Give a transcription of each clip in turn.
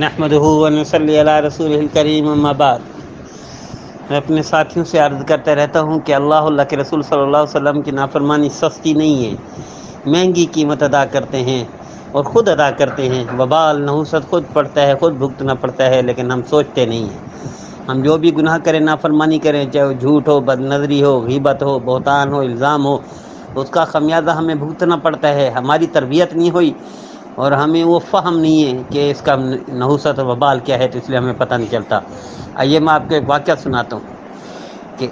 नहमदुहु व नसल्ली अला रसूलिल करीम अम्मा बाद। मैं अपने साथियों से अर्ज़ करता रहता हूँ कि अल्लाह अल्लाह के रसूल सल्लल्लाहु अलैहि वसल्लम की नाफरमानी सस्ती नहीं है, महंगी कीमत अदा करते हैं और ख़ुद अदा करते हैं। वबाल नहूसत खुद पड़ता है, खुद भुगतना पड़ता है, लेकिन हम सोचते नहीं हैं। हम जो भी गुनाह करें, नाफरमानी करें, चाहे झूठ हो, बदनजरी हो, गीबत हो, बहतान हो, इल्ज़ाम हो, उसका खमियाजा हमें भुगतना पड़ता है। हमारी तरबियत नहीं हुई और हमें वो फ़हम नहीं है कि इसका नहुसत वबाल क्या है, तो इसलिए हमें पता नहीं चलता। आइए मैं आपको एक वाक़या सुनाता हूँ कि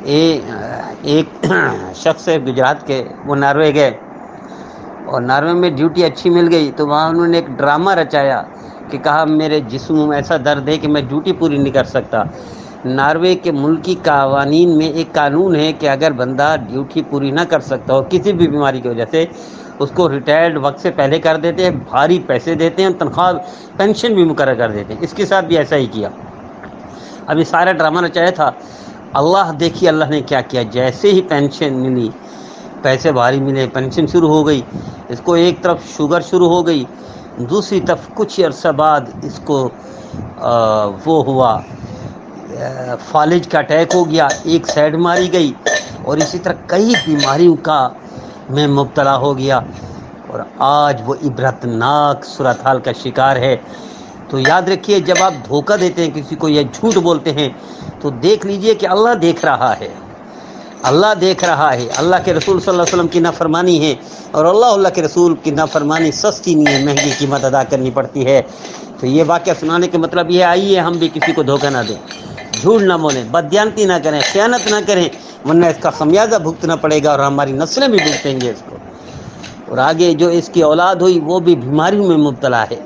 एक शख्स है गुजरात के, वो नार्वे गए और नार्वे में ड्यूटी अच्छी मिल गई, तो वहाँ उन्होंने एक ड्रामा रचाया कि कहा मेरे जिस्म में ऐसा दर्द है कि मैं ड्यूटी पूरी नहीं कर सकता। नार्वे के मुल्की कावानीन में एक कानून है कि अगर बंदा ड्यूटी पूरी ना कर सकता हो किसी भी बीमारी की वजह से, उसको रिटायर्ड वक्त से पहले कर देते हैं, भारी पैसे देते हैं और तनख्वाह पेंशन भी मुकर्रर कर देते हैं। इसके साथ भी ऐसा ही किया। अभी सारा ड्रामा रचाया था। अल्लाह देखिए अल्लाह ने क्या किया, जैसे ही पेंशन मिली, पैसे भारी मिले, पेंशन शुरू हो गई, इसको एक तरफ शुगर शुरू हो गई, दूसरी तरफ कुछ अर्सा बाद इसको वो हुआ फालिज का अटैक हो गया, एक साइड मारी गई और इसी तरह कई बीमारियों का में मुब्तला हो गया और आज वो इबरतनाक सूरत हाल का शिकार है। तो याद रखिए, जब आप धोखा देते हैं किसी को या झूठ बोलते हैं तो देख लीजिए कि अल्लाह देख रहा है, अल्लाह देख रहा है। अल्लाह के रसूल सल्लल्लाहु अलैहि वसल्लम की नाफरमानी है और अल्लाह के रसूल की नाफरमानी सस्ती नहीं है, महंगी कीमत अदा करनी पड़ती है। तो ये वाक़या सुनाने का मतलब ये, आइए हम भी किसी को धोखा ना दें, झूठ ना बोलें, बददियानती ना करें, ख़यानत ना करें, वरना इसका खमियाजा भुगतना पड़ेगा और हमारी नस्लें भी भुगतेंगे इसको, और आगे जो इसकी औलाद हुई वो भी बीमारियों में मुब्तला है।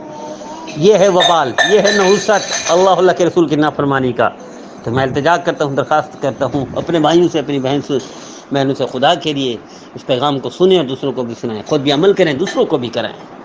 ये है वबाल, ये है नहुसत अल्लाह के रसूल की नाफरमानी का। तो मैं इल्तिजा करता हूँ, दरख्वास्त करता हूँ अपने भाइयों से, अपनी बहनों से, खुदा के लिए इस पैगाम को सुने और दूसरों को भी सुनाएं, खुद भी अमल करें, दूसरों को भी कराएं।